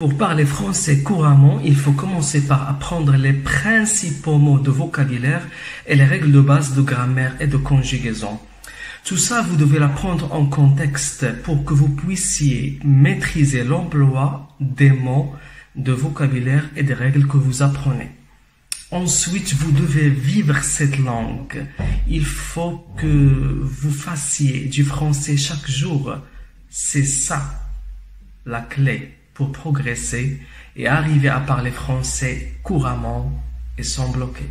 Pour parler français couramment, il faut commencer par apprendre les principaux mots de vocabulaire et les règles de base de grammaire et de conjugaison. Tout ça, vous devez l'apprendre en contexte pour que vous puissiez maîtriser l'emploi des mots de vocabulaire et des règles que vous apprenez. Ensuite, vous devez vivre cette langue. Il faut que vous fassiez du français chaque jour. C'est ça la clé pour progresser et arriver à parler français couramment et sans bloquer.